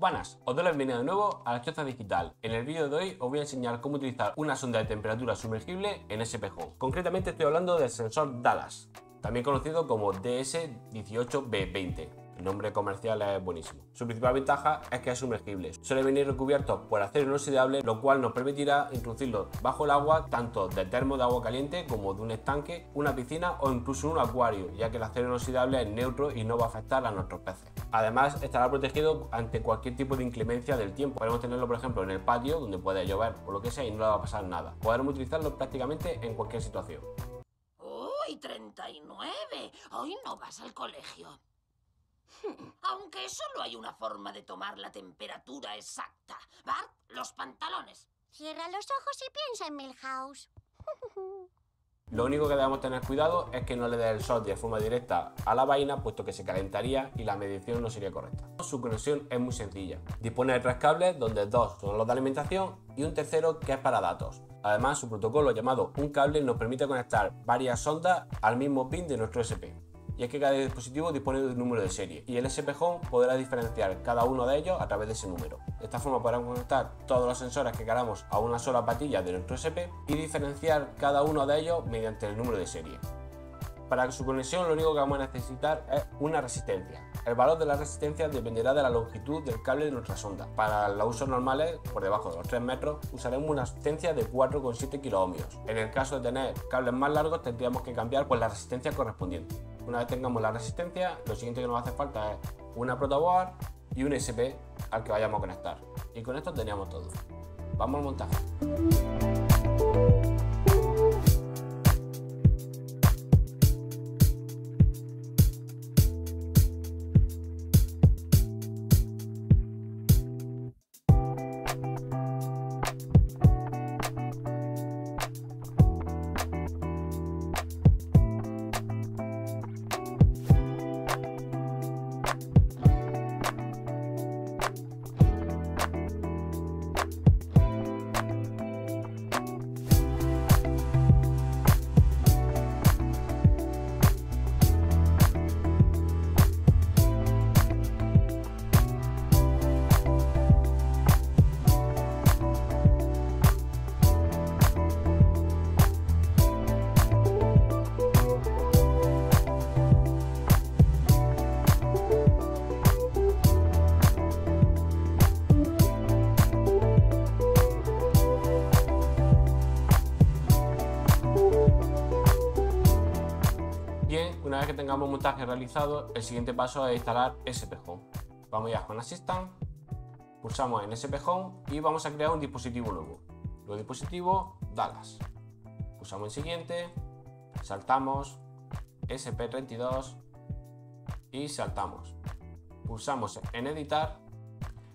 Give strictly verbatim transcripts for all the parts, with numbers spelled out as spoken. Buenas, os doy la bienvenida de nuevo a la Choza Digital. En el vídeo de hoy os voy a enseñar cómo utilizar una sonda de temperatura sumergible en ESPHome. Concretamente estoy hablando del sensor Dallas, también conocido como D S dieciocho B veinte. El nombre comercial es buenísimo. Su principal ventaja es que es sumergible. Suele venir recubierto por acero inoxidable, lo cual nos permitirá introducirlo bajo el agua, tanto de termo de agua caliente como de un estanque, una piscina o incluso un acuario, ya que el acero inoxidable es neutro y no va a afectar a nuestros peces. Además, estará protegido ante cualquier tipo de inclemencia del tiempo. Podemos tenerlo, por ejemplo, en el patio, donde puede llover o lo que sea y no le va a pasar nada. Podremos utilizarlo prácticamente en cualquier situación. ¡Uy, treinta y nueve! Hoy no vas al colegio. Aunque solo hay una forma de tomar la temperatura exacta. Bart, los pantalones. Cierra los ojos y piensa en Milhouse. Lo único que debemos tener cuidado es que no le dé el sol de forma directa a la vaina, puesto que se calentaría y la medición no sería correcta. Su conexión es muy sencilla. Dispone de tres cables, donde dos son los de alimentación y un tercero que es para datos. Además, su protocolo llamado un cable nos permite conectar varias sondas al mismo pin de nuestro E S P. Y es que cada dispositivo dispone de un número de serie y el ESPHome podrá diferenciar cada uno de ellos a través de ese número. De esta forma podremos conectar todos los sensores que queramos a una sola patilla de nuestro E S P y diferenciar cada uno de ellos mediante el número de serie. Para su conexión lo único que vamos a necesitar es una resistencia. El valor de la resistencia dependerá de la longitud del cable de nuestra sonda. Para los usos normales, por debajo de los tres metros, usaremos una resistencia de cuatro coma siete kiloohmios. En el caso de tener cables más largos tendríamos que cambiar por la resistencia correspondiente. Una vez tengamos la resistencia, lo siguiente que nos hace falta es una protoboard y un E S P al que vayamos a conectar. Y con esto teníamos todo. Vamos al montaje. Una vez que tengamos el montaje realizado, el siguiente paso es instalar ESPHome. Vamos ya a Home Assistant, pulsamos en ESPHome y vamos a crear un dispositivo nuevo. Nuevo dispositivo Dallas. Pulsamos en siguiente, saltamos, E S P treinta y dos y saltamos. Pulsamos en editar.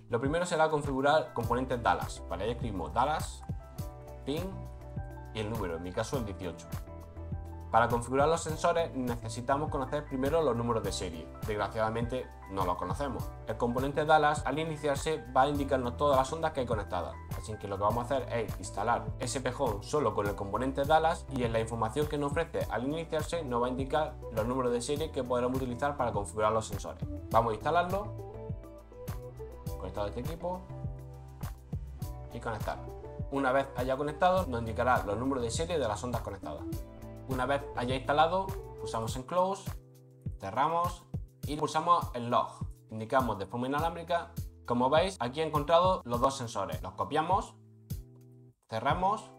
Lo primero será configurar componentes Dallas. Para ello escribimos Dallas, pin y el número, en mi caso el dieciocho. Para configurar los sensores necesitamos conocer primero los números de serie. Desgraciadamente no los conocemos. El componente Dallas al iniciarse va a indicarnos todas las ondas que hay conectadas. Así que lo que vamos a hacer es instalar ESPHome solo con el componente Dallas y en la información que nos ofrece al iniciarse nos va a indicar los números de serie que podremos utilizar para configurar los sensores. Vamos a instalarlo, conectado a este equipo y conectar. Una vez haya conectado nos indicará los números de serie de las ondas conectadas. Una vez haya instalado, pulsamos en Close, cerramos y pulsamos en Log. Indicamos de forma inalámbrica. Como veis, aquí he encontrado los dos sensores. Los copiamos, cerramos,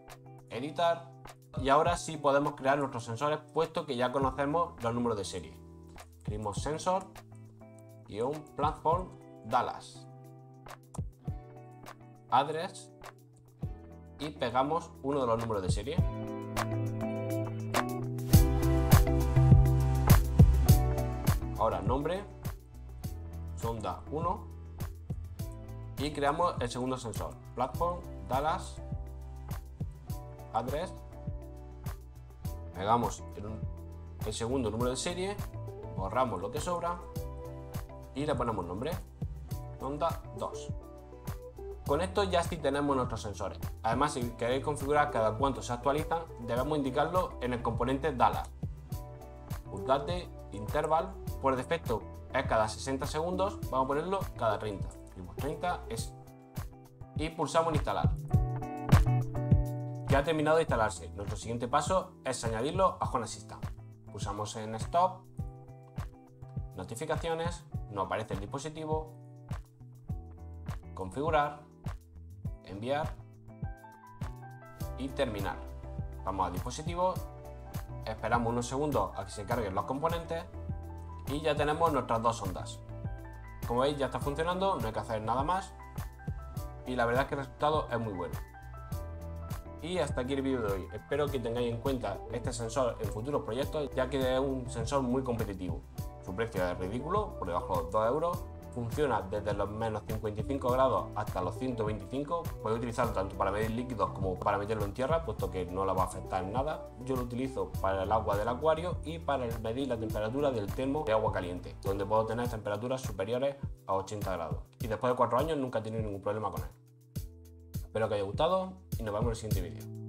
editar y ahora sí podemos crear nuestros sensores puesto que ya conocemos los números de serie. Escribimos Sensor y un Platform Dallas. Address y pegamos uno de los números de serie. Ahora nombre, sonda uno y creamos el segundo sensor, platform, Dallas, address, pegamos el, el segundo número de serie, borramos lo que sobra y le ponemos nombre, sonda dos. Con esto ya sí tenemos nuestros sensores. Además, si queréis configurar cada cuánto se actualizan, debemos indicarlo en el componente Dallas. Update interval. Por defecto es cada sesenta segundos, vamos a ponerlo cada treinta. Tribus treinta S. Y pulsamos en instalar. Ya ha terminado de instalarse. Nuestro siguiente paso es añadirlo a Home Assistant. Pulsamos en Stop, Notificaciones, nos aparece el dispositivo, Configurar, Enviar y Terminar. Vamos al dispositivo, esperamos unos segundos a que se carguen los componentes y ya tenemos nuestras dos ondas. Como veis, ya está funcionando, no hay que hacer nada más y la verdad es que el resultado es muy bueno. Y hasta aquí el vídeo de hoy. Espero que tengáis en cuenta este sensor en futuros proyectos, ya que es un sensor muy competitivo. Su precio es ridículo, por debajo de los dos euros. Funciona desde los menos cincuenta y cinco grados hasta los ciento veinticinco. Puede utilizarlo tanto para medir líquidos como para meterlo en tierra, puesto que no la va a afectar en nada. Yo lo utilizo para el agua del acuario y para medir la temperatura del termo de agua caliente, donde puedo tener temperaturas superiores a ochenta grados. Y después de cuatro años nunca he tenido ningún problema con él. Espero que os haya gustado y nos vemos en el siguiente vídeo.